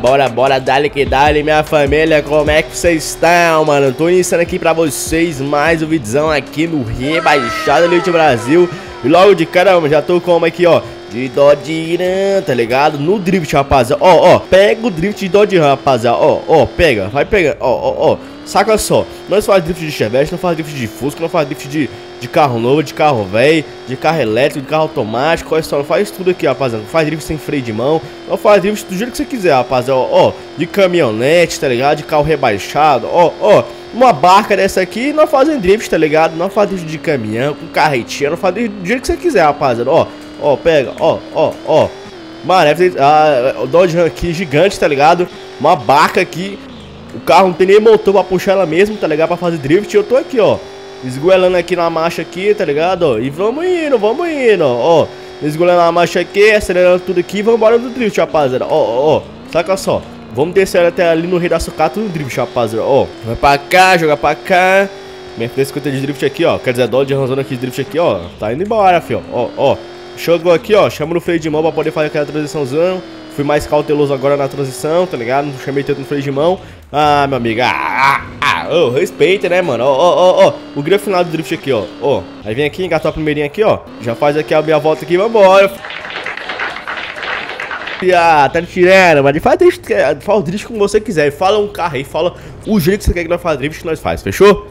Bora, dale que dale, minha família, como é que vocês estão, mano? Tô iniciando aqui pra vocês mais um vídeozão aqui no Rebaixado Elite Brasil. E logo de cara, já tô como aqui, ó, de Dodge Ram, tá ligado? No drift, rapaziada, ó, pega o drift de Dodge Ram, rapaziada, pega, vai pegando, ó. Saca só, nós faz drift de Chevette, não faz drift de Fusca, não faz drift de carro novo, de carro velho, de carro elétrico, de carro automático, olha só, não faz tudo aqui, rapaziada. Não faz drift sem freio de mão, não faz drift do jeito que você quiser, rapaziada, ó, de caminhonete, tá ligado, de carro rebaixado, ó, uma barca dessa aqui, não fazem drift, tá ligado, não faz drift de caminhão, com carretinha, não faz drift do jeito que você quiser, rapaziada, ó, pega, ó, mano, o Dodge Ram aqui, gigante, tá ligado, uma barca aqui. O carro não tem nem motor pra puxar ela mesmo, tá ligado? Pra fazer drift. Eu tô aqui, ó, esgoelando aqui na marcha aqui, tá ligado? Ó, e vamos indo, ó. Esgoelando na marcha aqui, acelerando tudo aqui. Vamos embora no drift, rapaziada. Ó. Saca só. Vamos descer até ali no Rei da Sucata no drift, rapaziada. Ó. Vai pra cá, joga pra cá. Minha F350 de drift aqui, ó. Quer dizer, Dodge Ram aqui de drift aqui, ó. Tá indo embora, fio. Ó. Chegou aqui, ó. Chama no freio de mão pra poder fazer aquela transiçãozão. Fui mais cauteloso agora na transição, tá ligado? Não chamei tanto no freio de mão. Ah, meu amigo. Oh, respeita, né, mano? Ó. O grande final do drift aqui, ó. Aí vem aqui, engatou a primeirinha aqui, ó. Já faz aqui a minha volta aqui, vambora. Ah, tá me tirando, mano. Faz o drift como você quiser. Fala um carro aí, fala o jeito que você quer que nós faça drift, que nós faz, fechou?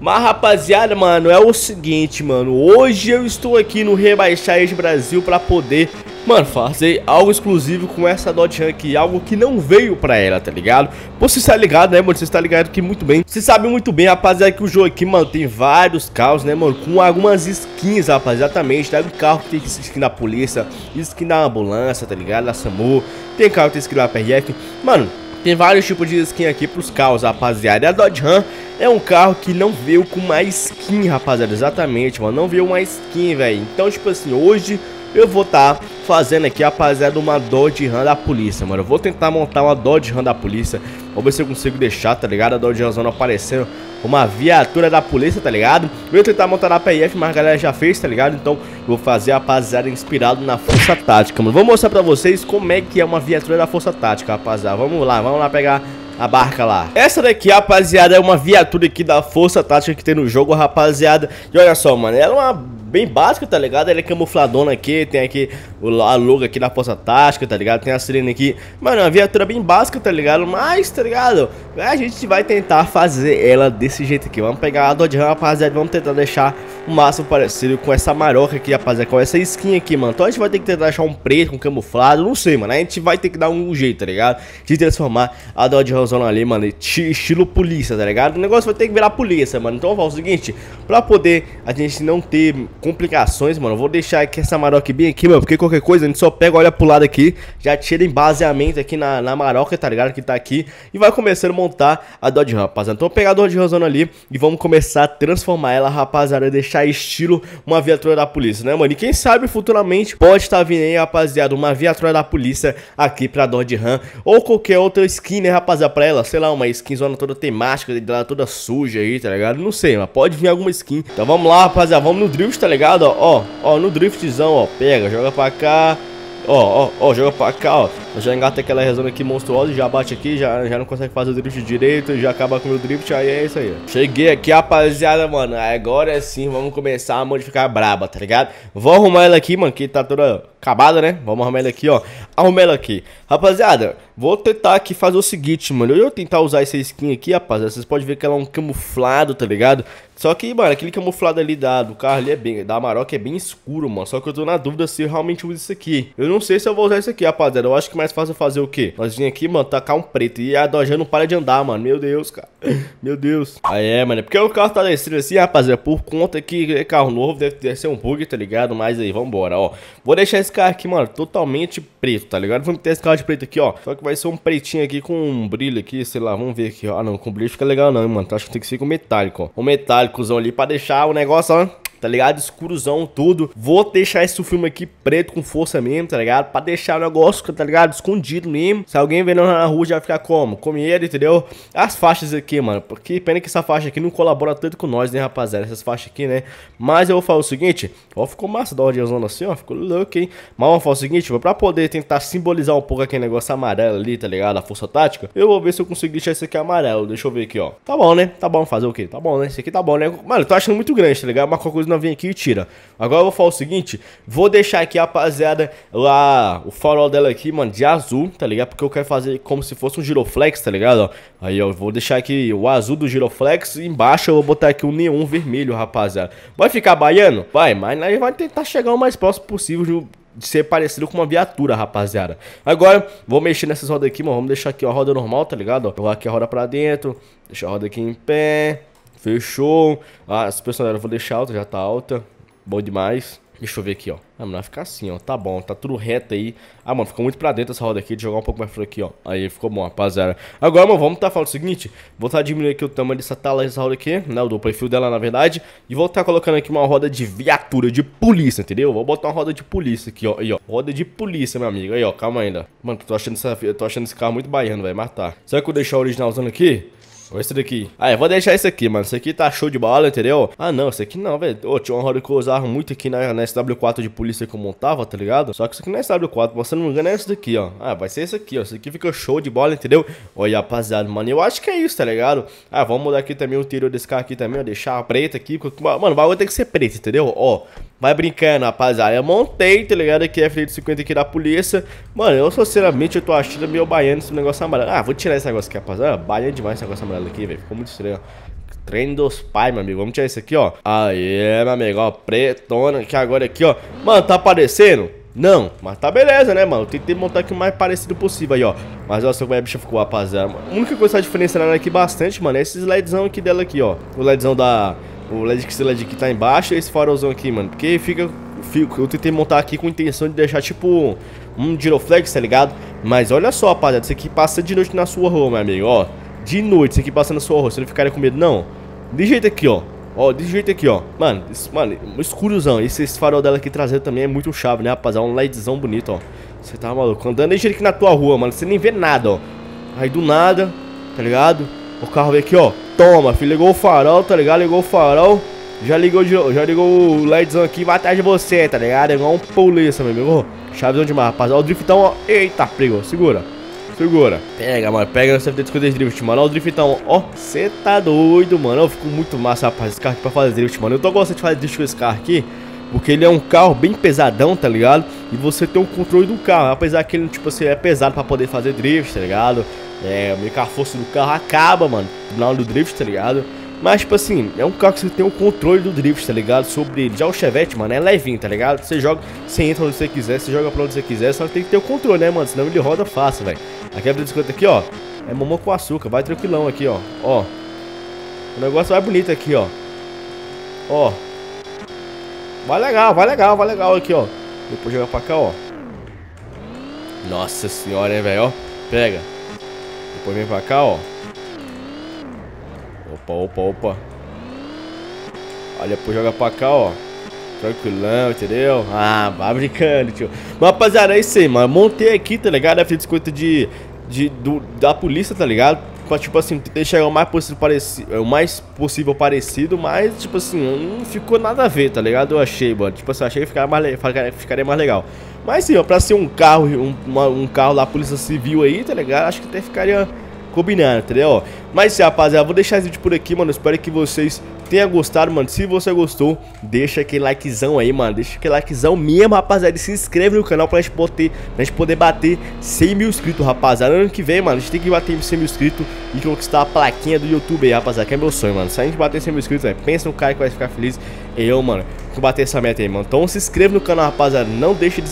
Mas, rapaziada, mano, é o seguinte, mano. Hoje eu estou aqui no Rebaixar de Brasil pra poder... Mano, fazer algo exclusivo com essa Dodge Ram aqui, algo que não veio pra ela, tá ligado? Você está ligado, né, mano? Você está ligado aqui muito bem. Você sabe muito bem, rapaziada, que o jogo aqui, mano, tem vários carros, né, mano? Com algumas skins, rapaz, exatamente. Tem um carro que tem skin da polícia, skin da ambulância, tá ligado? Da SAMU. Tem carro que tem skin da PRF. Mano, tem vários tipos de skin aqui pros carros, rapaziada. E a Dodge Ram é um carro que não veio com uma skin, rapaziada. Exatamente, mano. Não veio uma skin, velho. Então, tipo assim, hoje... eu vou estar fazendo aqui, rapaziada, uma Dodge Ram da polícia, mano. Eu vou tentar montar uma Dodge Ram da polícia. Vamos ver se eu consigo deixar, tá ligado? A Dodge Ram aparecendo uma viatura da polícia, tá ligado? Eu vou tentar montar na PF, mas a galera já fez, tá ligado? Então eu vou fazer, rapaziada, inspirado na Força Tática, mano. Vou mostrar pra vocês como é que é uma viatura da Força Tática, rapaziada. Vamos lá pegar... a barca lá. Essa daqui, rapaziada, é uma viatura aqui da Força Tática que tem no jogo, rapaziada. E olha só, mano, ela é uma bem básica, tá ligado? Ela é camufladona aqui, tem aqui a logo aqui da Força Tática, tá ligado? Tem a sirene aqui. Mano, é uma viatura bem básica, tá ligado? Mas, tá ligado? A gente vai tentar fazer ela desse jeito aqui. Vamos pegar a Dodge Ram, rapaziada, vamos tentar deixar o máximo parecido com essa Amarok aqui, rapaziada, com essa skin aqui, mano. Então a gente vai ter que tentar achar um preto, um camuflado, não sei, mano. A gente vai ter que dar um jeito, tá ligado? De transformar a Dodge Ram ali, mano, estilo polícia, tá ligado? O negócio vai ter que virar polícia, mano. Então eu vou falar o seguinte, pra poder a gente não ter complicações, mano, eu vou deixar aqui essa Amarok bem aqui, mano, porque qualquer coisa a gente só pega, olha pro lado aqui, já tira embaseamento aqui na Amarok, tá ligado? Que tá aqui e vai começando a montar a Dodge Ram, rapaziada. Então eu vou pegar a Dodge Ram ali e vamos começar a transformar ela, rapaziada, deixar estilo uma viatura da polícia, né, mano? E quem sabe futuramente pode estar vindo aí, rapaziada, uma viatura da polícia aqui pra Dodge Ram ou qualquer outra skin, né, rapaziada, ela, sei lá, uma skinzona toda temática dela toda suja aí, tá ligado? Não sei, mas pode vir alguma skin. Então vamos lá, rapaziada, vamos no drift, tá ligado? Ó, no driftzão, ó, pega, joga pra cá. Ó, joga pra cá, ó. Eu já engata aquela resona aqui monstruosa, já bate aqui, já não consegue fazer o drift direito, já acaba com o meu drift, aí é isso aí. Cheguei aqui, rapaziada, mano, agora sim vamos começar a modificar a braba, tá ligado? Vou arrumar ela aqui, mano, que tá toda acabada, né? Vamos arrumar ela aqui, ó. Arrumar ela aqui. Rapaziada, vou tentar aqui fazer o seguinte, mano, eu tentar usar essa skin aqui, rapaziada, vocês podem ver que ela é um camuflado, tá ligado? Só que, mano, aquele camuflado ali do carro ali da Amarok é bem escuro, mano. Só que eu tô na dúvida se eu realmente uso isso aqui. Eu não sei se eu vou usar isso aqui, rapaziada. Eu acho que mais fácil fazer o quê? Nós vim aqui, mano, tacar um preto. E a Dodge não para de andar, mano. Meu Deus, cara. Meu Deus. Aí é, mano. Porque o carro tá descendo assim, rapaziada. Por conta que é carro novo, deve ser um bug, tá ligado? Mas aí, vambora, ó. Vou deixar esse carro aqui, mano, totalmente preto, tá ligado? Vamos ter esse carro de preto aqui, ó. Só que vai ser um pretinho aqui com um brilho aqui, sei lá. Vamos ver aqui, ó. Ah, não. Com brilho fica legal não, hein, mano. Acho que tem que ser com metálico, ó. Um metálico ali pra deixar o negócio, ó, tá ligado? Escurozão tudo. Vou deixar esse filme aqui preto com força mesmo, tá ligado? Pra deixar o negócio, tá ligado? Escondido mesmo. Se alguém vendo na rua já vai ficar como? Com medo, entendeu? As faixas aqui, mano. Porque pena que essa faixa aqui não colabora tanto com nós, né, rapaziada? Essas faixas aqui, né? Mas eu vou falar o seguinte. Ó, ficou massa da ordenzona assim, ó. Ficou louco, hein? Mas eu vou falar o seguinte, pra poder tentar simbolizar um pouco aquele negócio amarelo ali, tá ligado? A força tática. Eu vou ver se eu consigo deixar esse aqui amarelo. Deixa eu ver aqui, ó. Tá bom, né? Tá bom, fazer o quê? Tá bom, né? Esse aqui tá bom, né? Mano, eu tô achando muito grande, tá ligado? Mas qualquer coisa não vem aqui e tira. Agora eu vou falar o seguinte. Vou deixar aqui, rapaziada, lá o farol dela aqui, mano, de azul, tá ligado? Porque eu quero fazer como se fosse um giroflex, tá ligado? Ó, aí eu vou deixar aqui o azul do giroflex e embaixo eu vou botar aqui o neon vermelho, rapaziada. Vai ficar baiano? Vai, mas nós vamos tentar chegar o mais próximo possível de ser parecido com uma viatura, rapaziada. Agora, vou mexer nessas rodas aqui, mano. Vamos deixar aqui a roda normal, tá ligado? Ó, vou aqui a roda pra dentro, deixa a roda aqui em pé. Fechou. A suspensão dela eu vou deixar alta, já tá alta. Bom demais. Deixa eu ver aqui, ó. Ah, mano, vai ficar assim, ó. Tá bom, tá tudo reto aí. Ah, mano, ficou muito pra dentro essa roda aqui. De jogar um pouco mais pra aqui, ó. Aí, ficou bom, rapaziada. Agora, mano, vamos tá falando o seguinte. Vou estar diminuindo aqui o tamanho dessa tala dessa roda aqui, né? O do perfil dela, na verdade. E vou estar colocando aqui uma roda de viatura, de polícia, entendeu? Vou botar uma roda de polícia aqui, ó. Aí, ó. Roda de polícia, meu amigo. Aí, ó. Calma ainda. Mano, tô achando esse carro muito baiano, velho. Mas tá. Será que eu deixar o originalzando aqui? Esse daqui. Ah, eu vou deixar esse aqui, mano. Esse aqui tá show de bola, entendeu? Ah, não, esse aqui não, velho. Ô, tinha uma roda que eu usava muito aqui na SW4 de polícia que eu montava, tá ligado? Só que isso aqui não é SW4, mas se não me engano é esse daqui, ó. Ah, vai ser esse aqui, ó. Esse aqui fica show de bola, entendeu? Olha, rapaziada, mano, eu acho que é isso, tá ligado? Ah, vamos mudar aqui também o interior desse carro aqui também, ó. Deixar a preta aqui. Mano, o bagulho tem que ser preto, entendeu? Ó. Vai brincando, rapaziada. Eu montei, tá ligado? Aqui é F350 aqui da polícia. Mano, eu sinceramente eu tô achando meio baiano esse negócio amarelo. Ah, vou tirar esse negócio aqui, rapaziada. Baiano demais esse negócio amarelo aqui, velho. Ficou muito estranho, ó. Treino dos pais, meu amigo. Vamos tirar esse aqui, ó. Aê, meu amigo, ó. Pretona aqui agora aqui, ó. Mano, tá aparecendo? Não, mas tá beleza, né, mano? Tentei montar aqui o mais parecido possível aí, ó. Mas olha só como é a bicha ficou, rapaziada. A única coisa que tá diferenciando aqui bastante, mano, é esse LEDzão aqui dela aqui, ó. O LEDzão da... O LED que tá embaixo e esse farolzão aqui, mano. Porque eu tentei montar aqui com a intenção de deixar tipo um giroflex, tá ligado? Mas olha só, rapaziada, isso aqui passa de noite na sua rua, meu amigo, ó. De noite, isso aqui passa na sua rua, você não ficaria com medo, não? De jeito aqui, ó. Ó, desse jeito aqui, ó. Mano, escurozão. Esse farol dela aqui traseiro também é muito chave, né, rapaziada? Um LEDzão bonito, ó. Você tá maluco? Andando desse jeito aqui na tua rua, mano. Você nem vê nada, ó. Aí do nada, tá ligado? O carro veio aqui, ó. Toma, filho. Ligou o farol, tá ligado? Ligou o farol. Já ligou o LEDzão aqui. Vai atrás de você, tá ligado? É igual um polícia, meu amigo. Chavezão demais, rapaz. Ó, o driftão, ó. Eita, pegou. Segura. Segura. Pega, mano. Pega no CF350 drift, mano. Ó, o driftão, ó. Você tá doido, mano. Eu fico muito massa, rapaz. Esse carro aqui pra fazer drift, mano. Eu tô gostando de fazer drift com esse carro aqui. Porque ele é um carro bem pesadão, tá ligado? E você tem o controle do carro. Apesar que ele, tipo assim, é pesado pra poder fazer drift, tá ligado? É, meio que a força do carro acaba, mano, na hora do drift, tá ligado? Mas, tipo assim, é um carro que você tem o controle do drift, tá ligado? Sobre ele. Já o Chevette, mano, é levinho, tá ligado? Você joga, você entra onde você quiser, você joga pra onde você quiser. Só que tem que ter o controle, né, mano? Senão ele roda fácil, velho. Aqui é a 350 aqui, ó. É mamão com açúcar, vai tranquilão aqui, ó. Ó. O negócio vai bonito aqui, ó. Ó. Vai legal, vai legal, vai legal aqui, ó. Depois joga pra cá, ó. Nossa senhora, hein, velho, ó. Pega. Depois vem pra cá, ó. Opa, opa, opa. Olha, depois joga pra cá, ó. Tranquilão, entendeu? Ah, vai brincando, tio. Mas, rapaziada, é isso aí, mano. Montei aqui, tá ligado? F350 da polícia, tá ligado? Pra, tipo assim, tentar chegar o mais possível parecido, mas, tipo assim, não ficou nada a ver, tá ligado? Eu achei, mano. Tipo assim, eu achei que ficaria mais legal. Mas sim, ó, pra ser um carro, um carro da polícia civil aí, tá ligado? Acho que até ficaria combinando, entendeu? Mas sim, rapaziada, vou deixar esse vídeo por aqui, mano. Espero que vocês tenha gostado, mano. Se você gostou, deixa aquele likezão aí, mano. Deixa aquele likezão mesmo, rapaziada. E se inscreve no canal pra gente poder bater 100 mil inscritos, rapaziada. Ano que vem, mano, a gente tem que bater 100 mil inscritos e conquistar a plaquinha do YouTube aí, rapaziada. Que é meu sonho, mano. Se a gente bater 100 mil inscritos, véio, pensa no cara que vai ficar feliz. Eu, mano, que bater essa meta aí, mano. Então se inscreve no canal, rapaziada. Não deixa de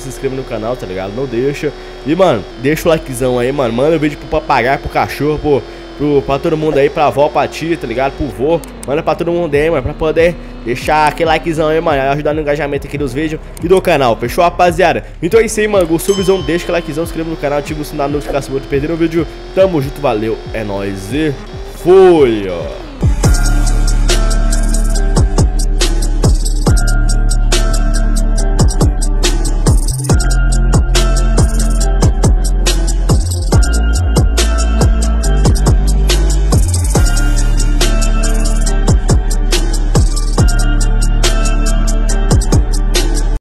se inscrever no canal, tá ligado? Não deixa. E, mano, deixa o likezão aí, mano. Manda o vídeo pro papagaio, pro cachorro, pra todo mundo aí, pra avó, pra tia, tá ligado? Pro vô, manda pra todo mundo aí, mano, pra poder deixar aquele likezão aí, mano, ajudar no engajamento aqui dos vídeos e do canal, fechou, rapaziada? Então é isso aí, mano, gostou do vídeo, deixa aquele likezão, se inscreva no canal, ativa o sininho da notificação pra não perder o vídeo, tamo junto, valeu, é nóis e fui, ó.